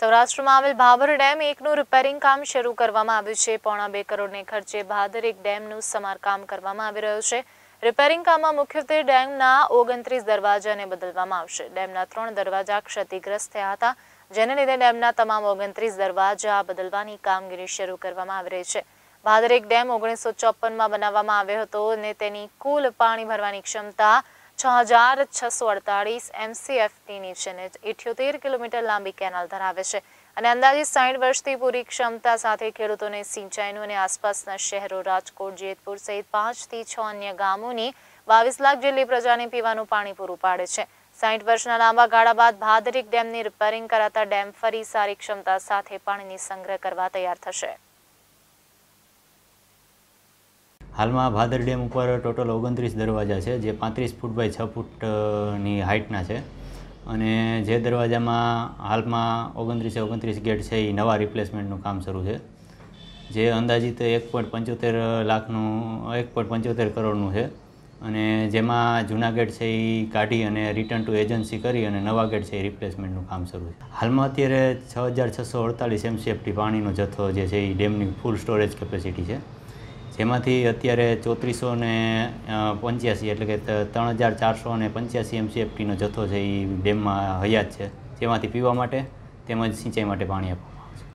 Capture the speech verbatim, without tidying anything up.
સૌરાષ્ટ્ર માં આવેલ ભાદર ડેમ એક નું રિપેરિંગ કામ શરૂ કરવામાં આવ્યું છે। પોણા બે કરોડ ને ખર્ચે ભાદર એક ડેમ નું સમારકામ કરવામાં આવી રહ્યું છે। રિપેરિંગ કામમાં મુખ્યત્વે ડેમના ઓગણત્રીસ દરવાજાને બદલવામાં આવશે। ડેમના ત્રણ દરવાજા ક્ષતિગ્રસ્ત થયા હતા, જેને લીધે ડેમના તમામ ઓગણત્રીસ દરવાજા બદલવાની કામગીરી શરૂ કરવામાં આવી રહી છે। ભાદર એક ડેમ ઓગણીસો ચોપનમાં બનાવવામાં આવ્યો હતો અને તેની કુલ પાણી ભરવાની ક્ષમતા છ હજાર છસો અડતાલીસ એમસીએફટીની છે અને ઇઠ્યોતેર કિલોમીટર લાંબી કેનાલ ધરાવે છે અને અંદાજે સાઠ વર્ષથી પૂરી ક્ષમતા સાથે ખેડૂતોને સિંચાઈનું અને આસપાસના શહેરો રાજકોટ, જેતપુર સહિત પાંચ થી છ અન્ય ગામોની બાવીસ લાખ જેટલી પ્રજાને પીવાનું પાણી પૂરું પાડે છે। સાઠ વર્ષના લાંબા ગાળા બાદ ભાદર એક ડેમની રિપેરિંગ કરાતા ડેમ ફરી સારી ક્ષમતા સાથે પાણીની સંગ્રહ કરવા તૈયાર થશે। हाल में भादर डेम पर टोटल ओगणत्रीस दरवाजा है जे पैंतीस फूट बाय छ फूटनी हाइटना है अने जे दरवाजा में हाल में ओगणत्रीस ओगणत्रीस गेट है ये नवा रिप्लेसमेंटनु काम शुरू है जे अंदाजित एक पॉइंट पंचोतेर लाखनु एक पॉइंट पंचोतेर करोड़नु है अने जेमा जूना गेट है ये काढ़ी अने रिटर्न टू एजेंसी करी अने नवा गेट है रिप्लेसमेंटनु काम शुरू है। हाल में अत्यारे छ हज़ार छसो अड़तालीस एमसीएफटी पाणीनो जथ्थो जे छे डेमनी फूल स्टोरेज केपेसिटी है, जेमांथी अत्यारे चौतरीसो ने पंच्यासी एटले के त्रण हज़ार चार सौ ने पंच्यासी एमसीएफटी नो जथ्थो छे ई डेम में हयात है, जेमांथी पीवा माटे तेमज सिंचाई माटे पाणी आपे।